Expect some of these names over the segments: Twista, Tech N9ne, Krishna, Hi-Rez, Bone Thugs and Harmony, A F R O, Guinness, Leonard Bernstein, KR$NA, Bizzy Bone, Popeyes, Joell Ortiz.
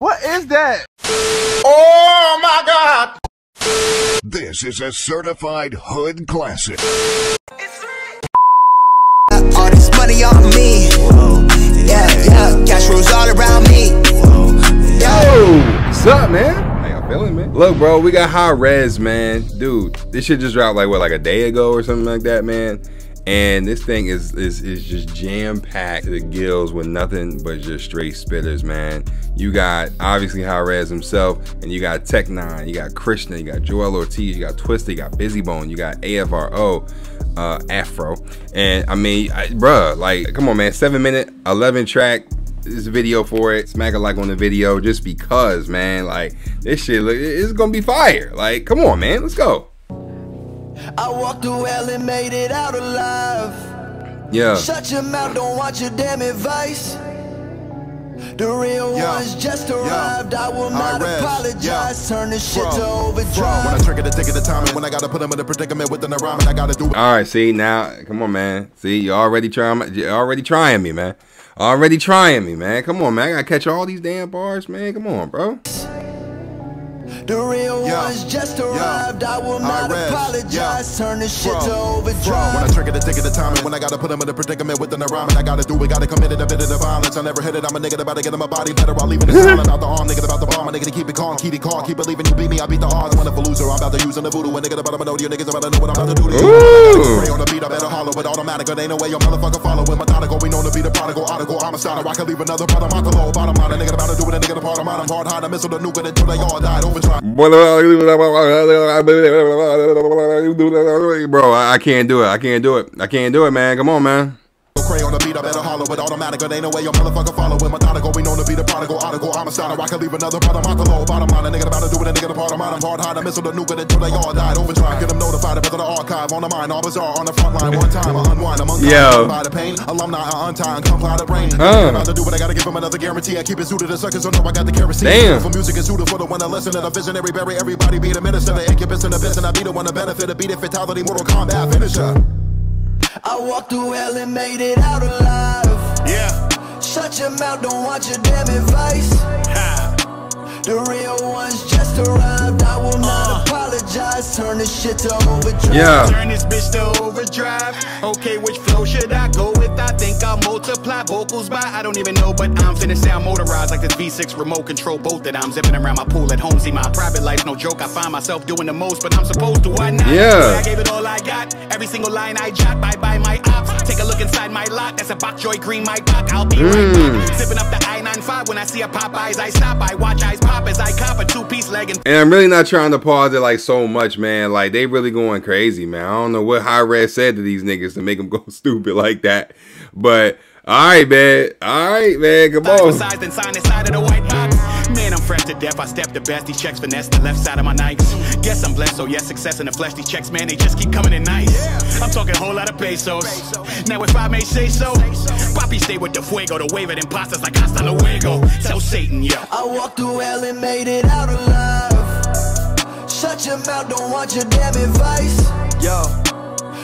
What is that? Oh my God! This is a certified hood classic. All this money on me. Yeah, yeah, cash rolls all around me. Yo, what's up, man? Feeling, man. Look, bro, we got Hi-Rez, man. Dude, this shit just dropped like what, like a day ago or something like that, man. And this thing is just jam-packed to the gills with nothing but just straight spitters, man. You got obviously Hi-Rez himself, and you got Tech N9ne, you got KR$NA, you got Joell Ortiz, you got Twista, you got Bizzy Bone, you got AFRO, Afro. And I mean, bruh, like, come on, man. 7 minute, 11 track. This video for it. Smack a like on the video just because, man, like, this shit, look, it's gonna be fire. Like, come on, man, let's go. I walked through hell and made it out alive. Yeah. Shut your mouth, don't watch your damn advice. The real ones just arrived. I will not apologize. Turn this shit to overdrive. When I trigger the ticket, the time, and when I gotta put them in a predicament within the rhyme, and I gotta do it. All right, see, now, come on, man. See, you're already trying me, man. Already trying me, man. Come on, man. I gotta catch all these damn bars, man. Come on, bro. The real ones just arrived. I will not apologize. Turn this shit to overdrive. When I trigger the ticket, the time, and when I gotta put them in a predicament within the rhyme, and I gotta do it. Gotta commit it, a bit of the violence. I never hit it. I'm a nigga about to get in my body better. I'll leave it silent out the arm. Nigga about the bomb. Nigga to keep it calm. Keep it calm. Keep believing you beat me. I beat the odds. I'm a loser. I'm about to use on the voodoo. And nigga about to know you niggas about to know what I'm about to do to you. Pray on the beat. I better hollow with automatic. It ain't no way your motherfucker follow with methodical. We know to be the prodigal. Article. I'm a starter. I can leave another part of my low. Bottom line. A nigga about to do it. A nigga to part of mine. I'm hard high. I missile the nuke until they all died. Overdrive. Bro, I can't do it. I can't do it. I can't do it, man. Come on, man. Cray on the beat, I better holler with automatic. It ain't no way your motherfucker follow with methodical. We know to be the prodigal, article. I'm a starter. I can leave another brother. My low bottom line. A nigga about to do it. A nigga to part of mine. I'm hard high. I missile the nuke until they all died. Overdrive. Get them notified. About the archive on the mind. All bizarre on the front line. One time I unwind. I'm untied by the pain. Alumni are untied. Come out of rain. I'm about to do it. I gotta give them another guarantee. I keep it suited to suckers. So no, I got the kerosene. Damn. For music is suited for the one that listen to the visionary. Bury everybody. Be the minister. The incubus and the vision. I be the one to benefit. A beat it fatality. Mortal combat finisher. I walked through hell and made it out alive. Yeah. Shut your mouth, don't watch your damn advice. Ha. The real ones just arrived. I will not apologize. Turn this shit to overdrive. Yeah. Turn this bitch to overdrive. Okay, which flow should I go with? I think I'll multiply vocals by I don't even know, but I'm finna sound motorized like this V6 remote control boat that I'm zipping around my pool at home. See, my private life's no joke. I find myself doing the most, but I'm supposed to. Why not? Yeah. I gave it all I got. Every single line I jot. Bye bye, my ops. Take a look inside my lot. That's a Bok Joy green, my cock. I'll be right back. Zipping up the I-95. When I see a Popeyes, I stop. I watch eyes pop as I cop a two-piece leg. And I'm really not trying to pause it like so much, man. Like, they really going crazy, man. I don't know what Hi-Rez said to these niggas to make them go stupid like that. But, alright, man. Alright, man. Come on. Besides, then sign inside of the white box. Man, I'm fresh to death. I step the best. These checks finesse the left side of my nights. Guess I'm blessed. So, yes, success in the flesh. These checks, man, they just keep coming in nice. I'm talking a whole lot of pesos. Now, if I may say so, Poppy stay with the fuego. The wave of imposters like hasta luego. Tell Satan, yo. I walked through hell and made it out alive. Shut your mouth. Don't want your damn advice. Yo.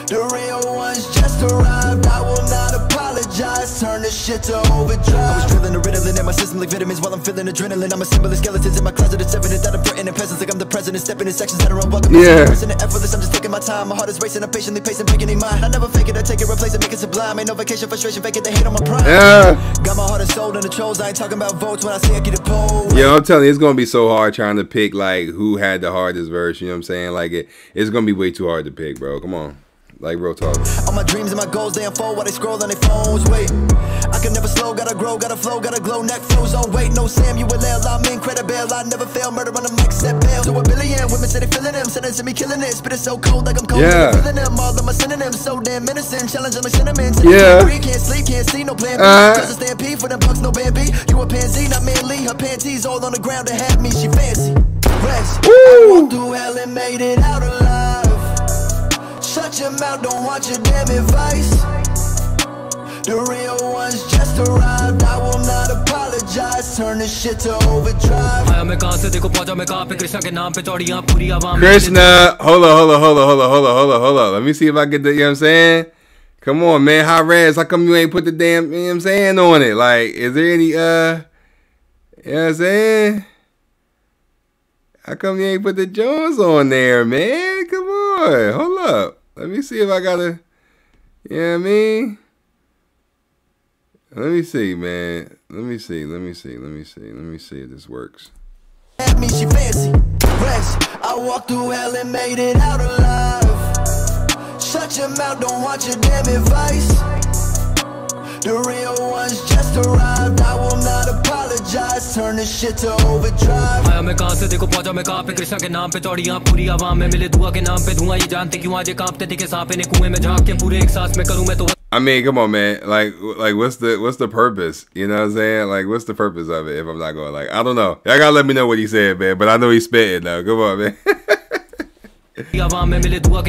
The real ones just arrived. I will not apologize. Turn this shit to overdrive. I was drilling a riddling in my system like vitamins while I'm feeling adrenaline. I'm a symbol of skeletons in my closet. It's evident that I'm threatening peasants like I'm the president. Stepping in sections that are unwelcome. Yeah. Effortless. I'm just taking my time. My heart is racing. I'm patiently pacing, picking in mind. I never fake it. I take it, replace it, make it sublime. Ain't no vacation, frustration, fake it. They hate on my pride. Yeah. Got my heart and soul in the trolls. I ain't talking about votes when I see I get a poll. Yo, I'm telling you, it's gonna be so hard trying to pick like who had the hardest verse. You know what I'm saying? Like it's gonna be way too hard to pick, bro. Come on. Like real talk. All my dreams and my goals, they unfold while they scroll on their phones. Wait, I can never slow, gotta grow, gotta flow, gotta glow. Neck flows on weight, no Samuel L. I'm incredible, I never fail. Murder on the mic, set bail. To a billion women say they feeling him, sending to me killing it. Spit it so cold like I'm cold. Yeah. Feeling them all of my synonyms, so damn innocent. Challenge on my cinnamon. Yeah. Can't sleep, can't see, no plan B. Just a stampede for them bucks, no Bambi. You a pansy, not manly. Her panties all on the ground to have me. She fancy. Rest. I walked through hell and made it out alive. Shut your mouth, don't watch your damn advice. The real ones just arrived. I will not apologize. Turn this shit to overdrive. KR$NA, hold up. Let me see if I get the, you know what I'm saying? Come on, man. Hi-Rez, how come you ain't put the damn, you know what I'm saying, on it? Like, is there any, You know what I'm saying? How come you ain't put the Jones on there, man? Come on. Hold up. Let me see if I got to, you know what I mean? Let me see, man. Let me see if this works. That means she fancy. I walked through hell and made it out alive. Shut your mouth, don't want your damn advice. The real ones just arrived. I will not apologize. Turn this shit to overdrive. आया मैं कहाँ से देखो पहुँचा मैं कहाँ पे कृष्णा के नाम पे चौड़ी आँख पूरी आवाम में मिले दुआ के नाम पे धुआं ये जानते क्यों आज कांपते दिखे सांपे ने कुएं में झाँक के पूरे एक सांस में करूँ मैं तो. I mean, come on, man. Like, what's the purpose? You know what I'm saying? Like, what's the purpose of it? If I'm not going, like, I don't know. Y'all gotta let me know what he said, man. But I know he's spitting though. Come on, man. All right, now I can get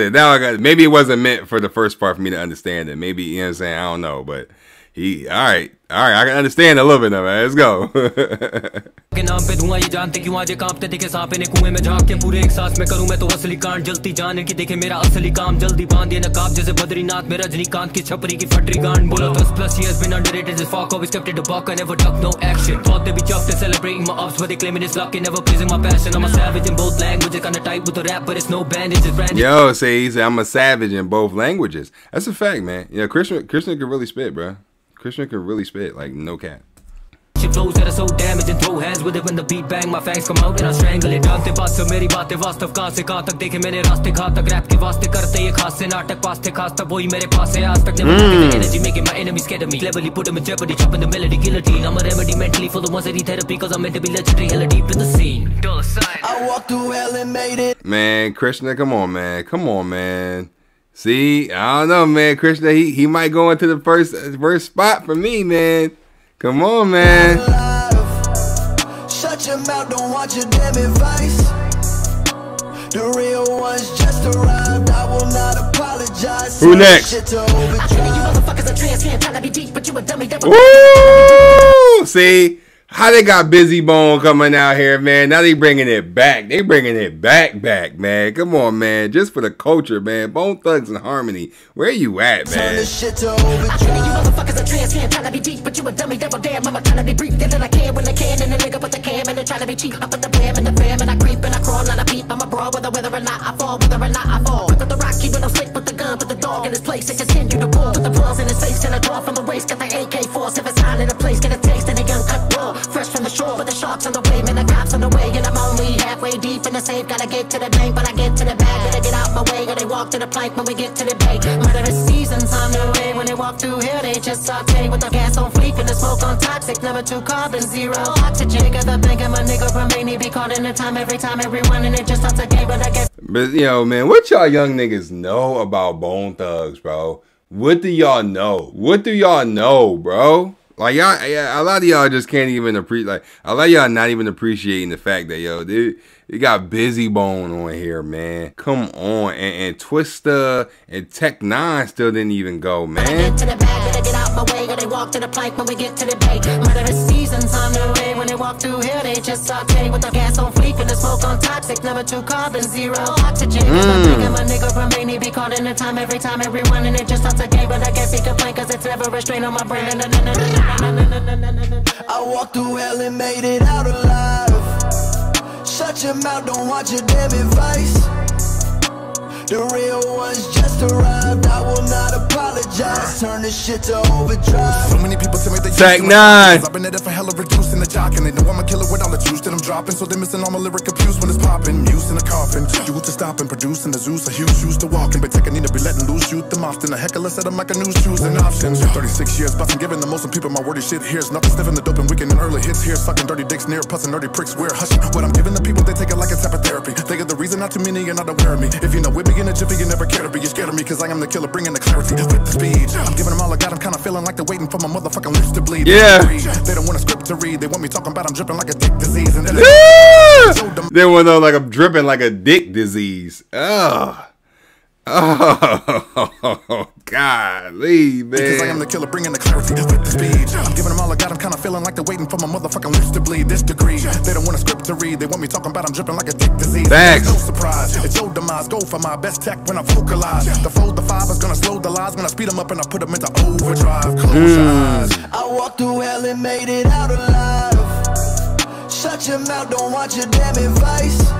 it. Now I got it. Maybe it wasn't meant for the first part for me to understand it. Maybe, you know what I'm saying? I don't know, but he, all right, I can understand a little bit of it. Let's go. Yo, say he said I'm a savage in both languages. That's a fact, man. Yeah, Krishna can really spit, bro. Krishna can really spit, like, no cap. She flows that are so damaged and throw hands with it when the beat bang, my fangs come out and I strangle it. Dante baat se meri baatein vastav kahan se kahan tak dekhe maine raaste kahan tak rap ke vaaste karte ye khaas se naatak paaste khaas tak wohi mere paas hai aaj tak never taken energy making my enemies scared of me cleverly put them in jeopardy chopping the melody guillotine I'm a remedy mentally for the ones that need therapy cause I'm meant to be legendary hella deep in the scene. I walked through hell and made it. Man, Krishna, come on man. See, I don't know, man. Krishna, he might go into the first spot for me, man. Come on, man. Shut your mouth, don't want your damn advice. The real ones just arrived. I will not apologize. Who next? Woo! See how they got Bizzy Bone coming out here, man. Now they bringing it back. They bringing it back, man. Come on, man. Just for the culture, man. Bone Thugs and Harmony. Where you at, man? Fresh from the shore with the sharks on the way, man, the cops on the way. And I'm only halfway deep in the safe. Gotta get to the bank, but I get to the bag. Gotta get out my way, gotta walk to the plank when we get to the bay. Murderous seasons on the way. When they walk through here, they just saute. With the gas on fleek and the smoke on toxic. Number 2 carbon, 0 oxygen. Got the bank and my nigga from Maine. Be caught in the time, every time, everyone. And it just starts a game, but I guess. But, yo, man, what y'all young niggas know about Bone Thugs, bro? What do y'all know? What do y'all know, bro? Like, y'all, a lot of y'all just can't even appreciate, like, a lot of y'all not even appreciating the fact that, yo, dude, you got Bizzy Bone on here, man. Come on. And Twista and Tech N9ne still didn't even go, man. Get to the bag, gotta get out my way, gotta walk to the plank when we get to the bay. Murderous seasons on the way. When they walk through here, they just saute with the gas on fleek and the smoke on toxic. Number 2 carbon, 0 oxygen. My nigga from Maine be caught in the time, every time, everyone, and it just starts a game, but I guess he can play cause it's never a strain on my brain. I walked through hell and made it out alive. Shut your mouth, don't want your damn advice. The real ones just arrived. I will not apologize. Turn this shit to overdrive. So many people tell me they Tech N9ne. I've been at it for hella reducing the jock, and they know I'm a killer with all the juice that I'm dropping. So they missing all my lyric abuse when it's popping. Muse in a coffin. You to stop and producing the Zeus. A huge shoes to walk in, but Tech N9ne to be letting loose. Shoot them often. A heckler set them like a news choosing options. 36 years, but I'm giving the most of people my wordy shit. Here's nothing sniffing the dope and weekend and early hits here. Sucking dirty dicks near pussing dirty pricks. We're hushing. What I'm giving the people, they take it like a type of therapy. They get the reason not too many, you're not aware of me. If you know whipping in a jiffy, you never care to be. You're scared of me, cause I am the killer, bringing the clarity with the speed. I'm giving them all I got, I'm kinda feeling like they're waiting for my motherfucking lips to bleed. Yeah. They don't want a script to read, they want me talking about I'm dripping like a dick disease. And yeah. They want to know like I'm dripping like a dick disease. Ugh. Oh, golly, man. Because I am the killer, bringing the clarity with the speed. I'm giving them all I got, I'm kind of feeling like they're waiting for my motherfucking lips to bleed. This degree, they don't want a script to read. They want me talking about I'm dripping like a dick disease. Facts. No surprise, it's your demise. Go for my best tech when I vocalize. The fold, the five is gonna slow the lies. When I speed them up and I put them into overdrive. Close your eyes. I walked through hell and made it out alive. Shut your mouth, don't want your damn advice.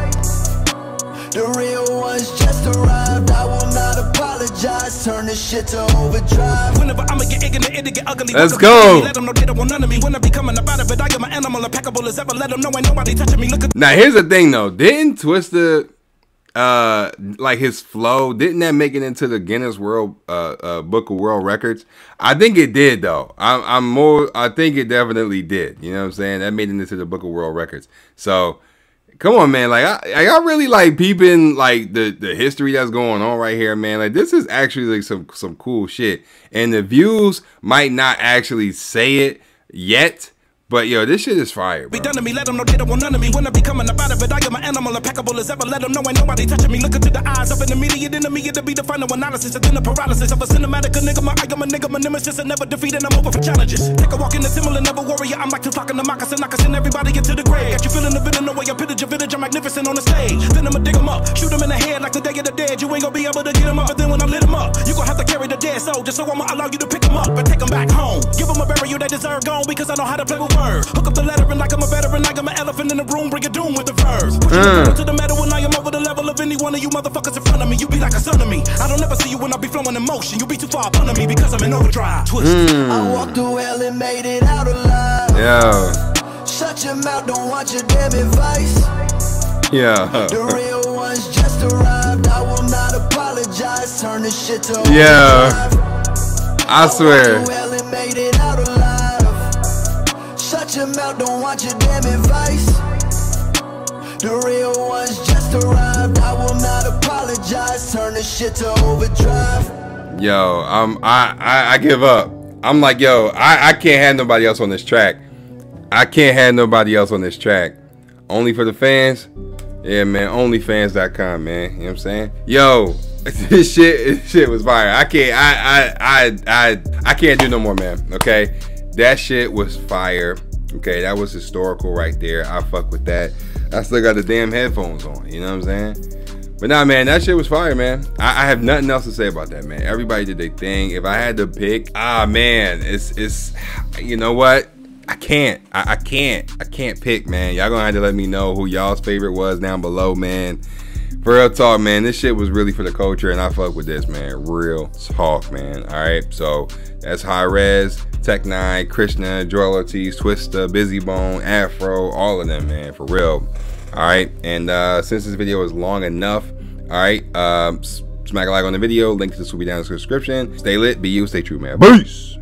The real ones just arrived. I will not apologize. Turn this shit to overdrive. Whenever I'ma get ignorant, it'll get ugly. Let's go. Let them know they don't want none of me. When I be coming about it, but I am an animal, impeccable as ever. Let them know ain't nobody touching me. Look at. Now here's the thing though. Didn't Twista, like his flow, didn't that make it into the Guinness World Book of World Records? I think it did though. I think it definitely did. You know what I'm saying? That made it into the Book of World Records. So. Come on, man. Like, I really like peeping like the history that's going on right here, man. Like, this is actually like some cool shit. And the views might not actually say it yet, but yo, this shit is fire, bro. Be done to me, let them know they don't want none of me. When I be coming about it, but I am an animal, impeccable as ever. Let them know ain't nobody touching me. Look into the eyes of an immediate enemy. It'll be the final analysis. It's in the paralysis of a cinematic nigga. I am a nigga, my nemesis, and never defeated. I'm over for challenges. Take a walk in the similar, never warrior. I'm like the clock in the moccasin. I can send everybody into the grave. Got you feeling the villain, no way. I pitted your village. I'm magnificent on the stage. Then I'ma dig him up. Shoot him in the head like the day of the dead. You ain't gonna be able to get him up. But then when I lit him up, you gonna have to carry the dead soldier. So I'ma allow you to pick him up and take him back home. Give him a burial they deserve. Gone because I know how to play with. Hook up the lettering like I'm a veteran, like I'm an elephant in the room, bring a doom with the verbs. Push to the metal when I am over the level of any one of you motherfuckers in front of me. You be like a son of me. I don't ever see you when I be flowing emotion. You be too far upon me because I'm in overdrive. Twist. I walked through hell and made it out alive. Yeah. Shut your mouth, don't want your damn advice. Yeah. The real ones just arrived. I will not apologize. Turn this shit to yeah. I swear. Your mouth, don't want your damn advice. The real ones just arrived. I will not apologize. Turn this shit to overdrive. Yo, I give up. I'm like, yo, I can't have nobody else on this track. I can't have nobody else on this track. Only for the fans. Yeah, man. Onlyfans.com, man. You know what I'm saying? Yo, this shit was fire. I can't. I can't do no more, man. Okay, that shit was fire. Okay, that was historical right there. I fuck with that. I still got the damn headphones on, you know what I'm saying? But nah, man, that shit was fire, man. I have nothing else to say about that, man. Everybody did their thing. If I had to pick, man, it's you know what? I can't pick, man. Y'all gonna have to let me know who y'all's favorite was down below, man. For real talk, man, this shit was really for the culture, and I fuck with this, man. Real talk, man. All right, so that's Hi-Rez, Tech N9ne, Krishna, Joell Ortiz, Twista, Bizzy Bone, Afro, all of them, man, for real. All right, and since this video is long enough, all right, smack a like on the video. Link to this will be down in the description. Stay lit, be you, stay true, man. Peace.